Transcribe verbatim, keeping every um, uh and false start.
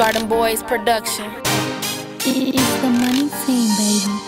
Garden Boys Production. It is the money team, baby.